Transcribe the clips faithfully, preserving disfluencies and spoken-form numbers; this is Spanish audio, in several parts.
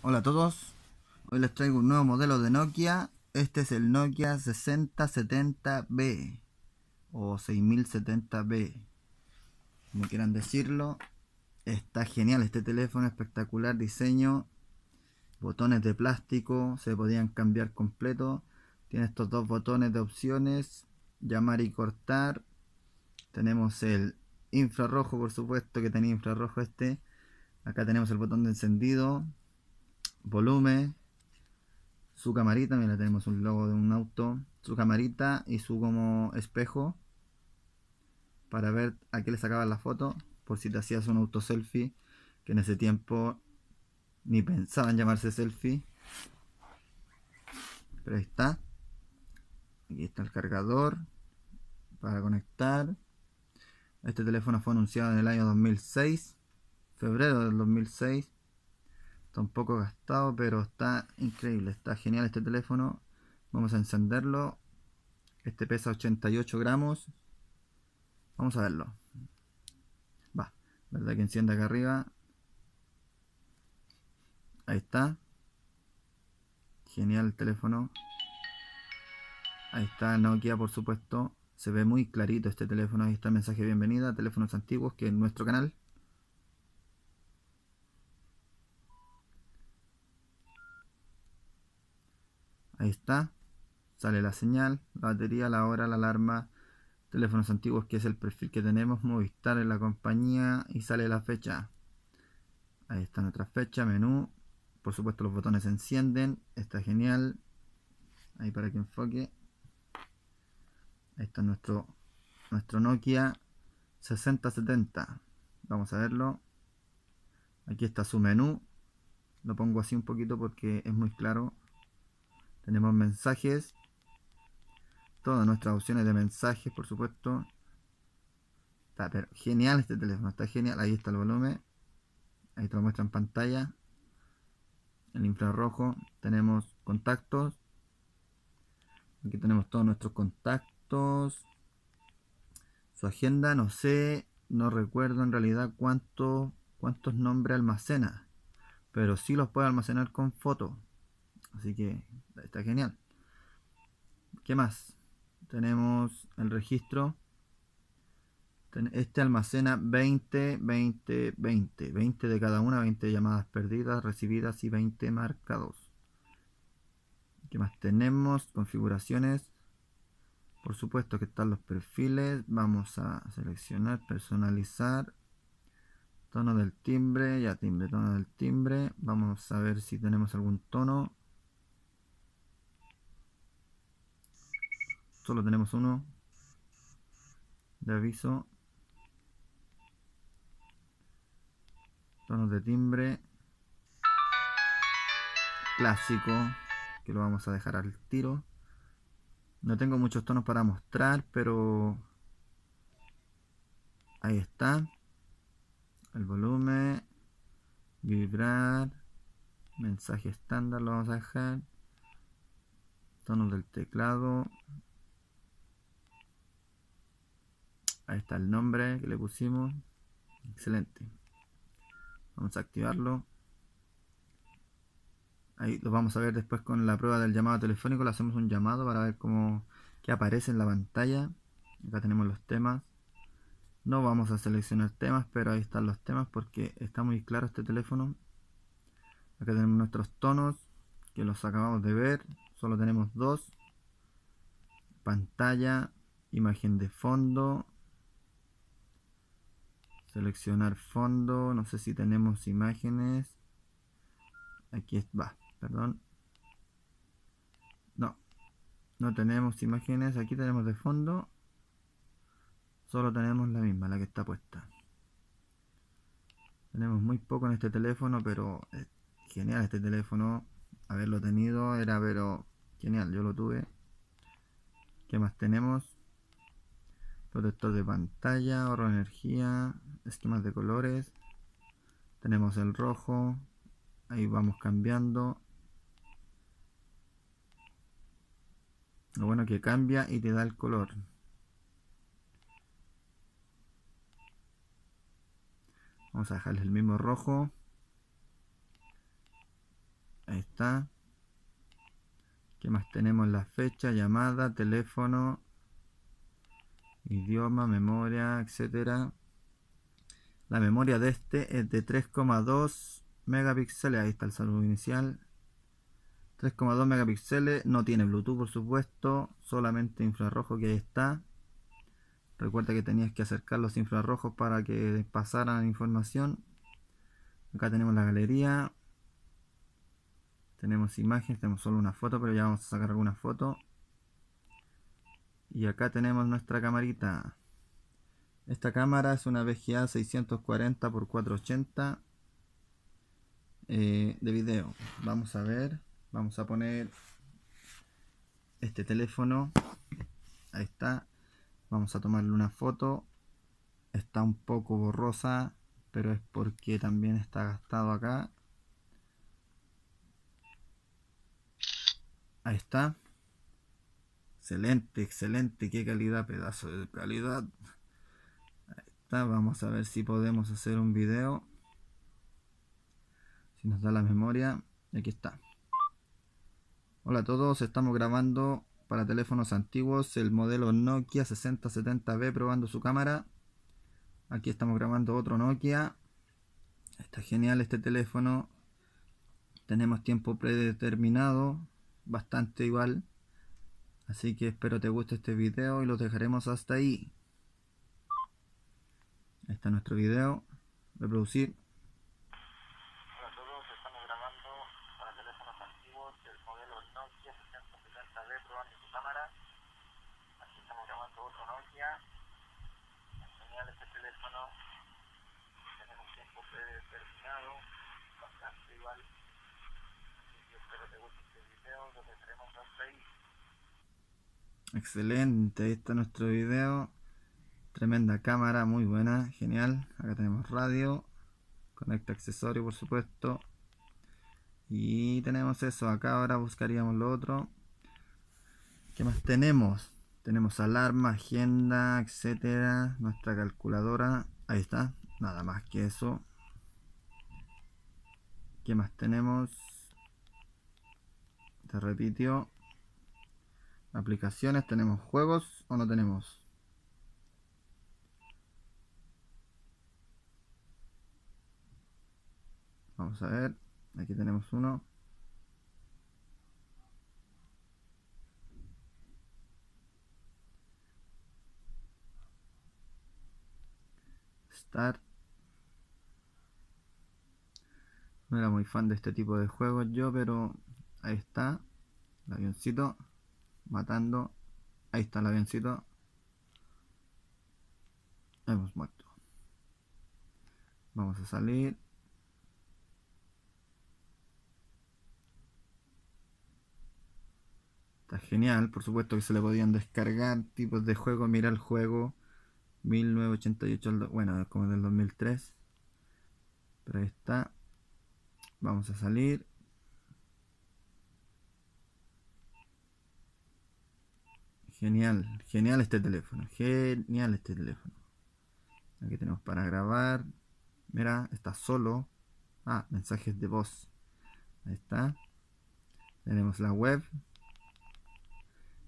Hola a todos, hoy les traigo un nuevo modelo de Nokia. Este es el Nokia seis mil setenta B o seis mil setenta B, como quieran decirlo. Está genial este teléfono, espectacular diseño, botones de plástico, se podían cambiar completo. Tiene estos dos botones de opciones, llamar y cortar. Tenemos el infrarrojo, por supuesto que tenía infrarrojo este. Acá tenemos el botón de encendido, volumen, su camarita, mira, tenemos un logo de un auto, su camarita y su como espejo para ver a qué le sacaban la foto, por si te hacías un auto selfie, que en ese tiempo ni pensaban llamarse selfie. Pero ahí está, aquí está el cargador para conectar. Este teléfono fue anunciado en el año dos mil seis, febrero del dos mil seis. Está un poco gastado, pero está increíble, está genial este teléfono. Vamos a encenderlo. Este pesa ochenta y ocho gramos. Vamos a verlo. Va, verdad que enciende acá arriba. Ahí está. Genial el teléfono. Ahí está Nokia, por supuesto. Se ve muy clarito este teléfono. Ahí está el mensaje de bienvenida. Teléfonos antiguos, que es nuestro canal. Ahí está, sale la señal, la batería, la hora, la alarma, teléfonos antiguos, que es el perfil que tenemos, Movistar en la compañía, y sale la fecha. Ahí está nuestra fecha, menú, por supuesto los botones se encienden, está genial. Ahí para que enfoque. Ahí está nuestro, nuestro Nokia seis mil setenta. Vamos a verlo. Aquí está su menú, lo pongo así un poquito porque es muy claro. Tenemos mensajes, todas nuestras opciones de mensajes, por supuesto. Está pero genial este teléfono, está genial. Ahí está el volumen, ahí te lo muestra en pantalla. El infrarrojo, tenemos contactos. Aquí tenemos todos nuestros contactos. Su agenda, no sé, no recuerdo en realidad cuánto, cuántos nombres almacena. Pero sí los puede almacenar con fotos. Así que está genial. ¿Qué más? Tenemos el registro. Este almacena veinte, veinte, veinte. veinte de cada una, veinte llamadas perdidas, recibidas y veinte marcados. ¿Qué más tenemos? Configuraciones. Por supuesto que están los perfiles. Vamos a seleccionar, personalizar. Tono del timbre, ya timbre, tono del timbre. Vamos a ver si tenemos algún tono. Solo tenemos uno de aviso. Tonos de timbre clásico, que lo vamos a dejar al tiro. No tengo muchos tonos para mostrar, pero ahí está. El volumen, vibrar, mensaje estándar lo vamos a dejar. Tonos del teclado. Ahí está el nombre que le pusimos. Excelente. Vamos a activarlo. Ahí lo vamos a ver después con la prueba del llamado telefónico. Le hacemos un llamado para ver cómo qué aparece en la pantalla. Acá tenemos los temas. No vamos a seleccionar temas, pero ahí están los temas porque está muy claro este teléfono. Acá tenemos nuestros tonos, que los acabamos de ver. Solo tenemos dos. Pantalla, imagen de fondo. Seleccionar fondo, no sé si tenemos imágenes. Aquí va, perdón. No, no tenemos imágenes, aquí tenemos de fondo. Solo tenemos la misma, la que está puesta. Tenemos muy poco en este teléfono, pero es genial este teléfono. Haberlo tenido era pero genial, yo lo tuve. ¿Qué más tenemos? Protector de pantalla, ahorro de energía, esquemas de colores. Tenemos el rojo, ahí vamos cambiando. Lo bueno que cambia y te da el color. Vamos a dejarles el mismo rojo. Ahí está. ¿Qué más tenemos? La fecha, llamada, teléfono, idioma, memoria, etcétera. La memoria de este es de tres coma dos megapíxeles. Ahí está el saludo inicial. tres coma dos megapíxeles. No tiene Bluetooth, por supuesto. Solamente infrarrojo, que ahí está. Recuerda que tenías que acercar los infrarrojos para que pasaran información. Acá tenemos la galería. Tenemos imágenes, tenemos solo una foto, pero ya vamos a sacar alguna foto. Y acá tenemos nuestra camarita. Esta cámara es una V G A seiscientos cuarenta por cuatrocientos ochenta eh, de video. Vamos a ver, vamos a poner este teléfono. Ahí está. Vamos a tomarle una foto. Está un poco borrosa, pero es porque también está gastado acá. Ahí está. Excelente, excelente. Qué calidad, pedazo de calidad. Ahí está. Vamos a ver si podemos hacer un video. Si nos da la memoria. Aquí está. Hola a todos. Estamos grabando para teléfonos antiguos el modelo Nokia sesenta setenta B, probando su cámara. Aquí estamos grabando otro Nokia. Está genial este teléfono. Tenemos tiempo predeterminado. Bastante igual. Así que espero te guste este video y los dejaremos hasta ahí. Ahí está nuestro video. Reproducir. Hola a todos, estamos grabando para teléfonos antiguos el modelo Nokia sesenta setenta B, probando su cámara. Aquí estamos grabando otro Nokia. Es genial este teléfono. Tenemos tiempo predeterminado. Bastante igual. Excelente, ahí está nuestro video. Tremenda cámara, muy buena, genial. Acá tenemos radio, conecta accesorio, por supuesto. Y tenemos eso. Acá ahora buscaríamos lo otro. ¿Qué más tenemos? Tenemos alarma, agenda, etcétera. Nuestra calculadora, ahí está, nada más que eso. ¿Qué más tenemos? Te repitió. Aplicaciones, ¿tenemos juegos o no tenemos? Vamos a ver, aquí tenemos uno. Start. No era muy fan de este tipo de juegos yo, pero... ahí está, el avioncito, matando, ahí está el avioncito, hemos muerto. Vamos a salir. Está genial, por supuesto que se le podían descargar tipos de juego, mira el juego, mil novecientos ochenta y ocho, bueno, como del dos mil tres, pero ahí está. Vamos a salir. Genial, genial este teléfono, genial este teléfono. Aquí tenemos para grabar. Mira, está solo. Ah, mensajes de voz. Ahí está. Tenemos la web.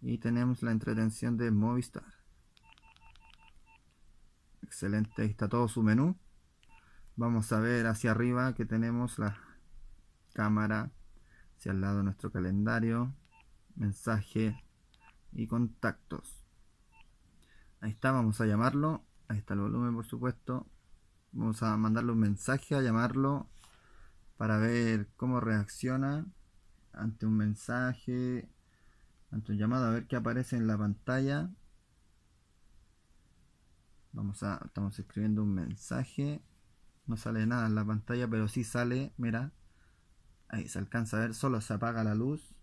Y tenemos la entretención de Movistar. Excelente, ahí está todo su menú. Vamos a ver hacia arriba que tenemos la cámara. Hacia el lado nuestro calendario. Mensaje. Y contactos. Ahí está, vamos a llamarlo. Ahí está el volumen, por supuesto. Vamos a mandarle un mensaje, a llamarlo para ver cómo reacciona ante un mensaje, ante un llamado, a ver qué aparece en la pantalla. Vamos a, estamos escribiendo un mensaje. No sale nada en la pantalla, pero sí sale, mira. Ahí se alcanza a ver, solo se apaga la luz.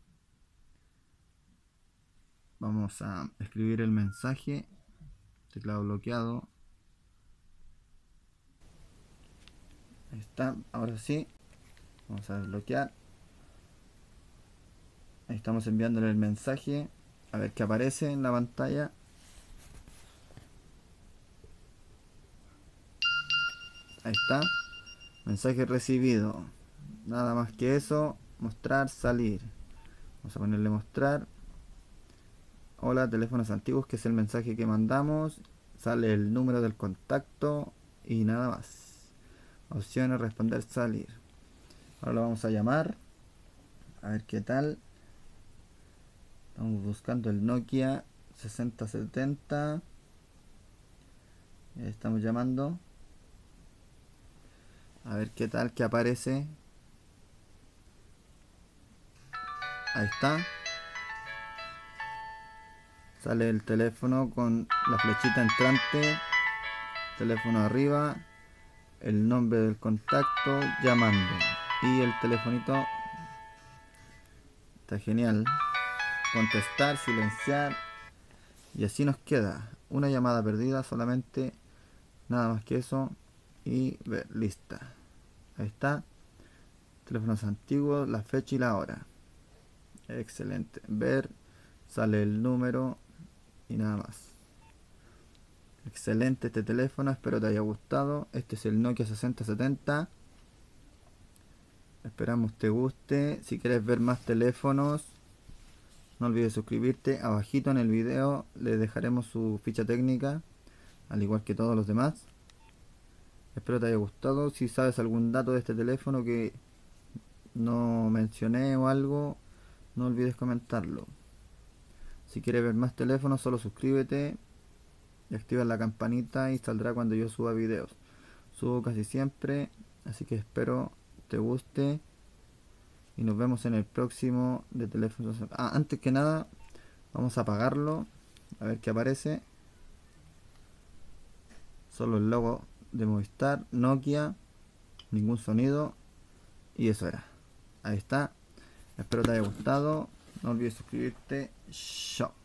Vamos a escribir el mensaje. Teclado bloqueado. Ahí está. Ahora sí. Vamos a desbloquear. Ahí estamos enviándole el mensaje. A ver qué aparece en la pantalla. Ahí está. Mensaje recibido. Nada más que eso. mostrar, salir. Vamos a ponerle mostrar. Hola, teléfonos antiguos, que es el mensaje que mandamos. Sale el número del contacto y nada más. Opciones, responder, salir. Ahora lo vamos a llamar. A ver qué tal. Estamos buscando el Nokia sesenta setenta. Estamos llamando. A ver qué tal, que aparece. Ahí está. Sale el teléfono con la flechita entrante, teléfono arriba, el nombre del contacto, llamando, y el telefonito. Está genial. Contestar, silenciar, y así nos queda. Una llamada perdida solamente, nada más que eso, y ver, lista. Ahí está. Teléfonos antiguos, la fecha y la hora. Excelente. Ver, sale el número y nada más. Excelente este teléfono, espero te haya gustado. Este es el Nokia sesenta setenta. Esperamos te guste. Si quieres ver más teléfonos, no olvides suscribirte. Abajito en el video les dejaremos su ficha técnica, al igual que todos los demás. Espero te haya gustado. Si sabes algún dato de este teléfono que no mencioné o algo, no olvides comentarlo. Si quieres ver más teléfonos, solo suscríbete y activa la campanita, y saldrá cuando yo suba videos. Subo casi siempre, así que espero te guste y nos vemos en el próximo de teléfonos. Ah, antes que nada, vamos a apagarlo, a ver qué aparece. Solo el logo de Movistar, Nokia, ningún sonido, y eso era. Ahí está. Espero te haya gustado. No olvides suscribirte. Chao.